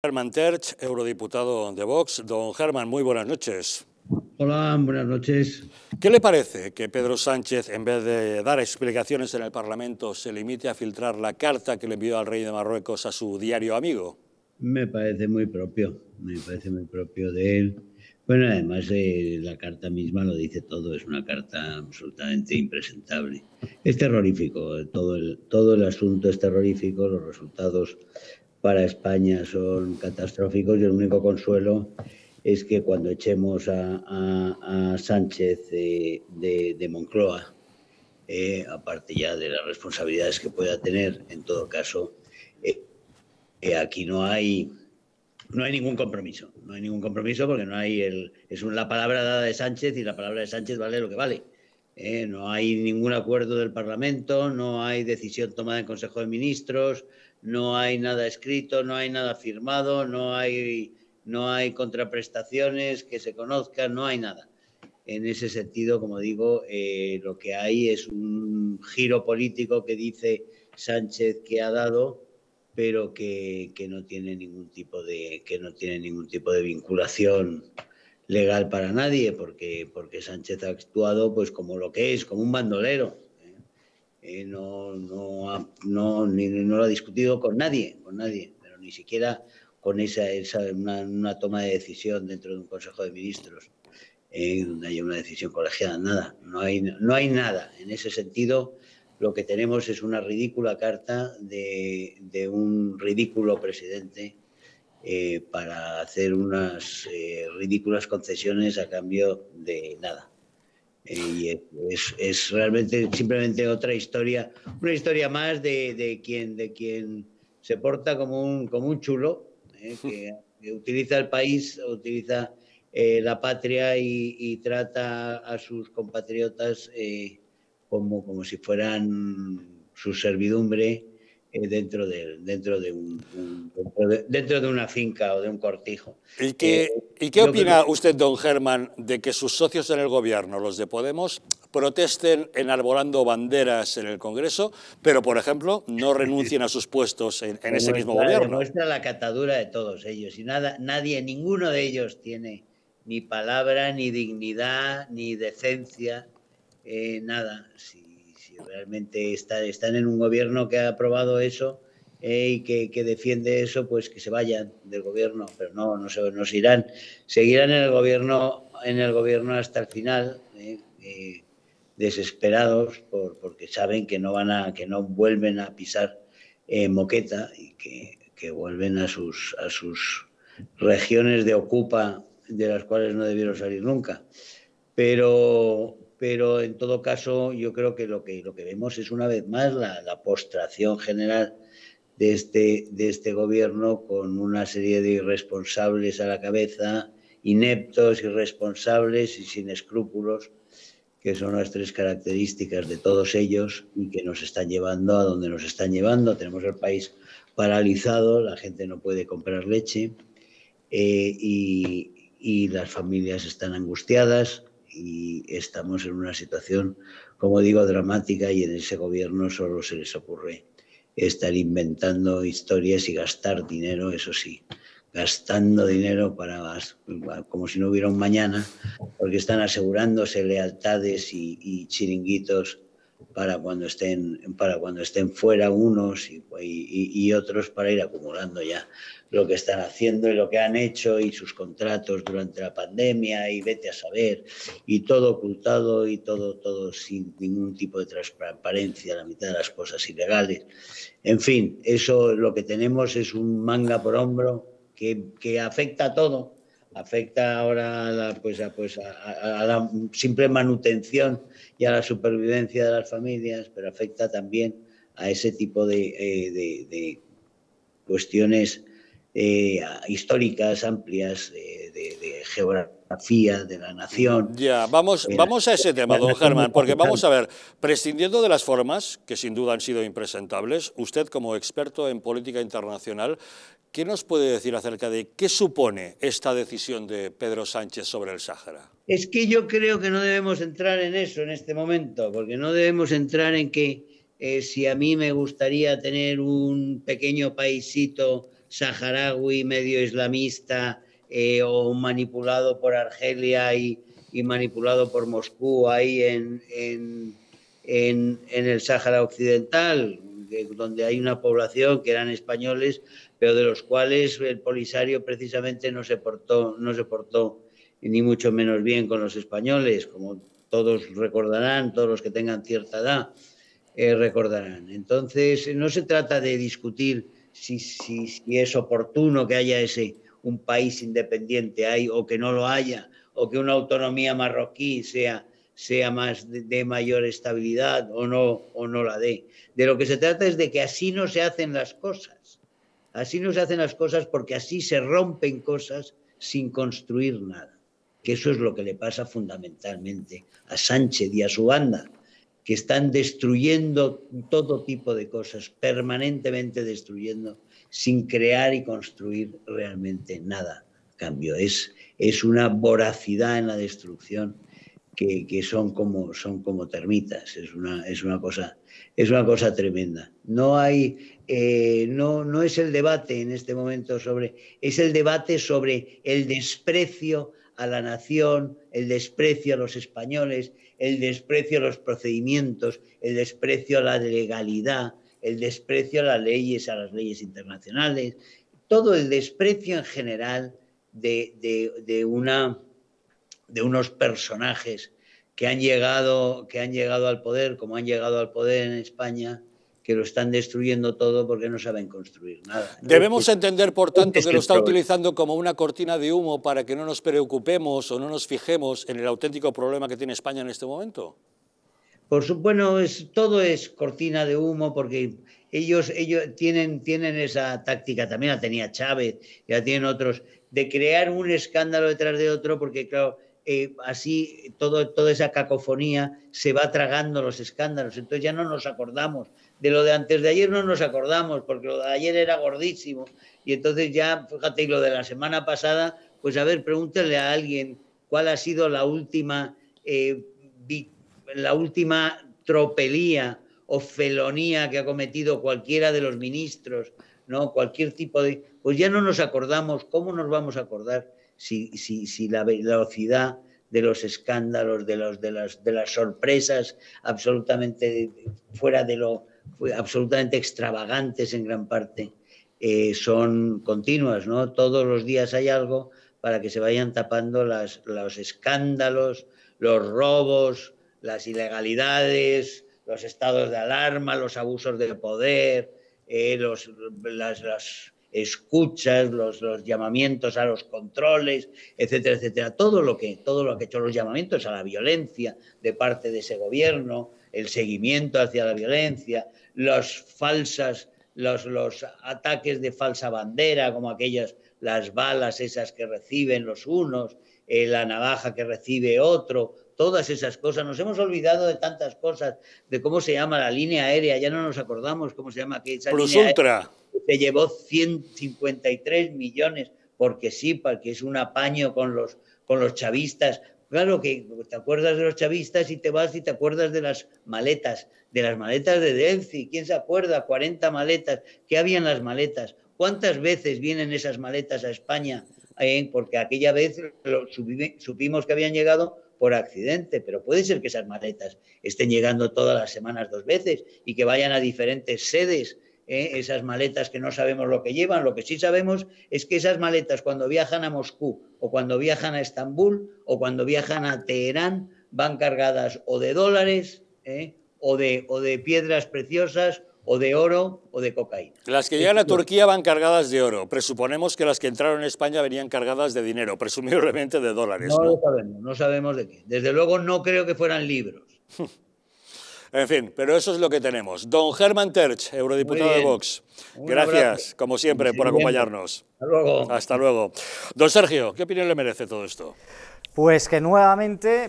Hermann Tertsch, eurodiputado de Vox. Don Hermann, muy buenas noches. Hola, buenas noches. ¿Qué le parece que Pedro Sánchez, en vez de dar explicaciones en el Parlamento, se limite a filtrar la carta que le envió al rey de Marruecos a su diario amigo? Me parece muy propio de él. Bueno, además la carta misma lo dice todo, es una carta absolutamente impresentable. Es terrorífico, todo el asunto es terrorífico, los resultados para España son catastróficos y el único consuelo es que cuando echemos a Sánchez de Moncloa, aparte ya de las responsabilidades que pueda tener, en todo caso, aquí no hay ningún compromiso. No hay ningún compromiso porque no hay la palabra dada de Sánchez y la palabra de Sánchez vale lo que vale. No hay ningún acuerdo del Parlamento, no hay decisión tomada en Consejo de Ministros, no hay nada escrito, no hay nada firmado, no hay contraprestaciones que se conozcan, no hay nada. En ese sentido, como digo, lo que hay es un giro político que dice Sánchez que ha dado, pero que no tiene ningún tipo de vinculación legal para nadie, porque Sánchez ha actuado pues como lo que es, como un bandolero. No lo ha discutido con nadie, pero ni siquiera con una toma de decisión dentro de un Consejo de Ministros, donde haya una decisión colegiada, nada. No hay nada. En ese sentido, lo que tenemos es una ridícula carta de un ridículo presidente para hacer unas ridículas concesiones a cambio de nada. Y es realmente simplemente otra historia, una historia más de quien se porta como un chulo, que utiliza el país, utiliza la patria y trata a sus compatriotas como si fueran su servidumbre dentro de una finca o de un cortijo. ¿Y qué opina usted, don Hermann, de que sus socios en el gobierno, los de Podemos, protesten enarbolando banderas en el Congreso, pero, por ejemplo, no renuncien a sus puestos en ese mismo gobierno? Demuestra la catadura de todos ellos y ninguno de ellos tiene ni palabra, ni dignidad, ni decencia, nada. Si realmente están en un gobierno que ha aprobado eso y que defiende eso, pues que se vayan del gobierno, pero no se irán. Seguirán en el gobierno hasta el final, desesperados porque saben que no vuelven a pisar moqueta y que vuelven a sus regiones de ocupa, de las cuales no debieron salir nunca. Pero en todo caso, yo creo que lo que vemos es una vez más la postración general de este gobierno, con una serie de irresponsables a la cabeza, ineptos, irresponsables y sin escrúpulos, que son las tres características de todos ellos y que nos están llevando a donde nos están llevando. Tenemos el país paralizado, la gente no puede comprar leche y las familias están angustiadas y estamos en una situación, como digo, dramática, y en ese gobierno solo se les ocurre estar inventando historias y gastar dinero, eso sí, gastando dinero como si no hubiera un mañana, porque están asegurándose lealtades y chiringuitos para cuando estén fuera unos y otros, para ir acumulando ya lo que están haciendo y lo que han hecho y sus contratos durante la pandemia y vete a saber, y todo ocultado y todo sin ningún tipo de transparencia, la mitad de las cosas ilegales. En fin, eso, lo que tenemos es un manga por hombro que afecta a todo. Afecta ahora a la simple manutención y a la supervivencia de las familias, pero afecta también a ese tipo de cuestiones históricas, amplias, de geografía, de la nación. Ya, vamos a ese tema, don Hermann, porque vamos a ver, prescindiendo de las formas, que sin duda han sido impresentables, usted, como experto en política internacional, ¿qué nos puede decir acerca de qué supone esta decisión de Pedro Sánchez sobre el Sáhara? Es que yo creo que no debemos entrar en eso en este momento, porque no debemos entrar en que si a mí me gustaría tener un pequeño paisito saharaui medio islamista o manipulado por Argelia y manipulado por Moscú ahí en el Sáhara Occidental, donde hay una población que eran españoles, pero de los cuales el Polisario precisamente no se portó ni mucho menos bien con los españoles, como todos recordarán, todos los que tengan cierta edad recordarán. Entonces, no se trata de discutir si es oportuno que haya un país independiente ahí o que no lo haya, o que una autonomía marroquí sea más de mayor estabilidad o no la dé. De lo que se trata es de que así no se hacen las cosas. Así no se hacen las cosas porque así se rompen cosas sin construir nada. Que eso es lo que le pasa fundamentalmente a Sánchez y a su banda, que están destruyendo todo tipo de cosas, permanentemente destruyendo, sin crear y construir realmente nada. A cambio, es una voracidad en la destrucción. Que son como termitas, es una cosa tremenda. No es el debate en este momento es el debate sobre el desprecio a la nación, el desprecio a los españoles, el desprecio a los procedimientos, el desprecio a la legalidad, el desprecio a las leyes internacionales, todo el desprecio en general de unos personajes que han llegado al poder, como han llegado al poder en España, que lo están destruyendo todo porque no saben construir nada. Debemos entender, por tanto, que lo está utilizando como una cortina de humo para que no nos preocupemos o no nos fijemos en el auténtico problema que tiene España en este momento. Por supuesto, todo es cortina de humo porque ellos tienen esa táctica, también la tenía Chávez, ya tienen otros, de crear un escándalo detrás de otro porque, claro, así toda esa cacofonía se va tragando los escándalos. Entonces ya no nos acordamos. De lo de antes de ayer no nos acordamos porque lo de ayer era gordísimo. Y entonces ya, fíjate, y lo de la semana pasada, pues a ver, pregúntale a alguien cuál ha sido la última tropelía o felonía que ha cometido cualquiera de los ministros, ¿no? Cualquier tipo de... Pues ya no nos acordamos, ¿cómo nos vamos a acordar si la velocidad de los escándalos, de las sorpresas absolutamente absolutamente extravagantes en gran parte, son continuas, ¿no? Todos los días hay algo para que se vayan tapando los escándalos, los robos, las ilegalidades, los estados de alarma, los abusos de poder, las escuchas, los llamamientos a los controles, etcétera, etcétera. Todo lo que ha hecho, los llamamientos a la violencia de parte de ese gobierno, el seguimiento hacia la violencia, los ataques de falsa bandera, como las balas esas que reciben los unos, la navaja que recibe otro. Todas esas cosas, nos hemos olvidado de tantas cosas, de cómo se llama la línea aérea, ya no nos acordamos cómo se llama aquella línea aérea, se llevó 153 millones, porque sí, porque es un apaño con los chavistas. Claro que te acuerdas de los chavistas y te vas y te acuerdas de las maletas, de Delcy. ¿Quién se acuerda? 40 maletas. ¿Qué había en las maletas? ¿Cuántas veces vienen esas maletas a España? Porque aquella vez supimos que habían llegado por accidente, pero puede ser que esas maletas estén llegando todas las semanas 2 veces y que vayan a diferentes sedes, esas maletas que no sabemos lo que llevan. Lo que sí sabemos es que esas maletas, cuando viajan a Moscú o cuando viajan a Estambul o cuando viajan a Teherán, van cargadas o de dólares o de piedras preciosas o de oro o de cocaína. Las que llegan a Turquía van cargadas de oro. Presuponemos que las que entraron en España venían cargadas de dinero, presumiblemente de dólares. No lo sabemos, no sabemos de qué. Desde luego no creo que fueran libros. En fin, pero eso es lo que tenemos. Don Hermann Tertsch, eurodiputado de Vox, gracias, como siempre, por acompañarnos. Hasta luego. Hasta luego. Don Sergio, ¿qué opinión le merece todo esto? Pues que nuevamente